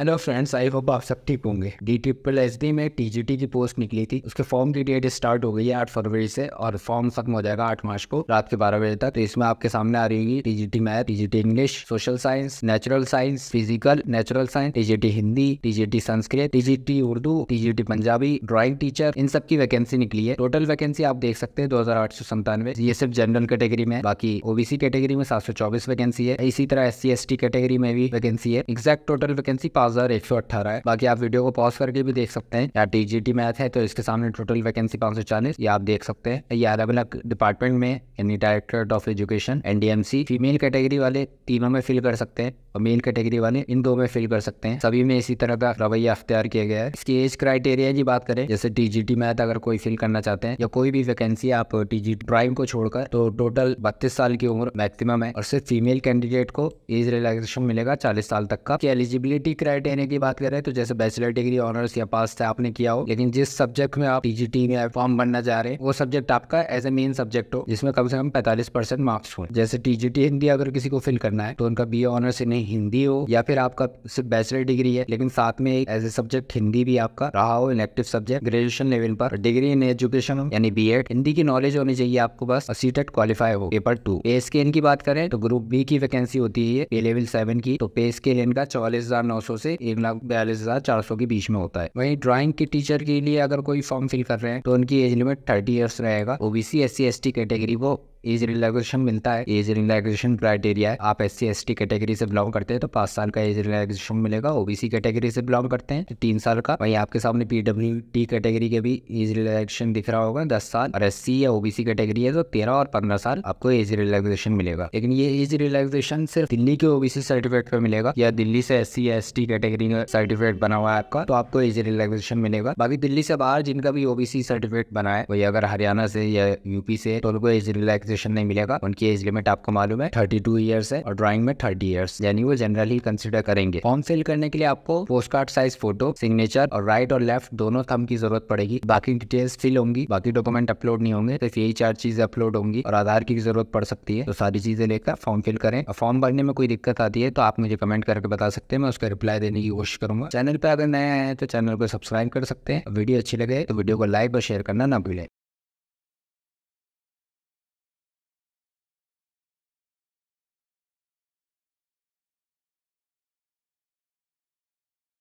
Hello friends, I hope आप सब ठीक होंगे। DSSSB में TGT की पोस्ट निकली थी, उसके फॉर्म की डेट स्टार्ट हो गई है 8 फरवरी से और फॉर्म खत्म हो जाएगा 8 मार्च को रात के 12 बजे तक। तो इसमें आपके सामने आ रही है TGT math, TGT English, social science, natural science, physical, natural science, TGT Hindi, TGT Sanskrit, TGT Urdu, TGT Punjabi, drawing teacher, इन सब की वैकेंसी निकली है। टोटल वैकेंसी आप देख सकते हैं 2897। ये सिर्फ जनरल कैटेगरी में, बाकी ओबीसी कैटेगरी में 724 वैकेंसी है। इसी तरह SC ST कैटेगरी में भी वैकेंसी है। एग्जैक्ट टोटल वैकेंसी 5118 है। बाकी आप वीडियो को पॉज करके भी देख सकते हैं। या TGT मैथ है तो इसके सामने टोटल वैकेंसी 540, ये आप देख सकते हैं। ये अलग अलग डिपार्टमेंट में, यानी directorate of education, NDMC, female category वाले तीनों में फिल कर सकते हैं और मेल कैटेगरी वाले इन दो में फिल कर सकते हैं। सभी में इसी तरह का रवैया अख्तियार किया गया है। इसकी एज क्राइटेरिया की बात करें, जैसे TGT मैथ अगर कोई फिल करना चाहते हैं या कोई भी वैकेंसी आप TGT प्राइम को छोड़कर, तो टोटल 32 साल की उम्र मैक्सिमम है और सिर्फ फीमेल कैंडिडेट को एज रिलैक्सेशन मिलेगा 40 साल तक का। एलिजिबिलिटी क्राइटेरिया की बात करें तो जैसे बैचलर डिग्री, ऑनर्स या पास से आपने किया हो, लेकिन जिस सब्जेक्ट में आप TGT में फॉर्म भरना चाह रहे हैं वो सब्जेक्ट आपका एज ए मेन सब्जेक्ट हो, जिसमें कम से कम 45% मार्क्स हो। जैसे TGT हिंदी अगर किसी को फिल करना है तो उनका BA ऑनर्स इन हिंदी हो, या फिर आपका सिर्फ बैचलर डिग्री है लेकिन साथ में एज ए सब्जेक्ट हिंदी भी आपका रहा हो, इलेक्टिव सब्जेक्ट, ग्रेजुएशन लेवल पर डिग्री इन एजुकेशन हो, यानी BEd, हिंदी की नॉलेज होनी चाहिए आपको बस, और CTET क्वालिफाई हो पेपर 2। पे स्केल की बात करें तो ग्रुप B की वैकेंसी होती है A लेवल 7 की, तो पे स्केल इनका 44,900 से 1,42,400 के बीच में होता है। वहीं ड्राइंग के टीचर के लिए अगर कोई फॉर्म फिल कर रहे हैं तो उनकी एज लिमिट 30 ईयर्स रहेगा। OBC SC ST कैटेगरी को एज रिलैक्सेशन मिलता है। एज रिलैक्सेशन क्राइटेरिया है, आप SC ST कैटेगरी से बिलोंग करते हैं तो 5 साल का एज रिलैक्सेशन मिलेगा। OBC कैटेगरी से बिलोंग करते हैं तो 3 साल का। वहीं आपके सामने PWT कैटेगरी के भी एज रिलैक्सेशन दिख रहा होगा 10 साल, और SC या OBC कैटेगरी है तो 13 और 15 साल आपको एज रिलैक्सेशन मिलेगा। लेकिन ये एज रिलैक्सेशन सिर्फ दिल्ली के OBC सर्टिफिकेट पर मिलेगा, या दिल्ली से SC या ST कैटेगरी में सर्टिफिकेट बना हुआ है आपका तो आपको एज रिलैक्सेशन मिलेगा। बाकी दिल्ली से बाहर जिनका भी OBC सर्टिफिकेट बना है, वही अगर हरियाणा से या UP से, तो उनको एज रिलैक्स नहीं मिलेगा। उनकी एज लिमिट आपको मालूम है 32 ईयर्स है और ड्राइंग में 30 ईयर्स, यानी वो जनरली कंसीडर करेंगे। फॉर्म फिल करने के लिए आपको post card size photo, signature और राइट और लेफ्ट दोनों थंब की जरूरत पड़ेगी। बाकी डिटेल्स फिल होंगी, बाकी डॉक्यूमेंट अपलोड नहीं होंगे, सिर्फ यही 4 चीजें अपलोड होंगी और आधार की जरूरत पड़ सकती है। तो सारी चीजें लेकर फॉर्म फिल करें। फॉर्म भरने में कोई दिक्कत आती है तो आप मुझे कमेंट करके बता सकते हैं, मैं उसका रिप्लाई देने की कोशिश करूंगा। चैनल पर अगर नया है तो चैनल को सब्सक्राइब कर सकते हैं। वीडियो अच्छी लगे तो वीडियो को लाइक और शेयर करना ना भूलें।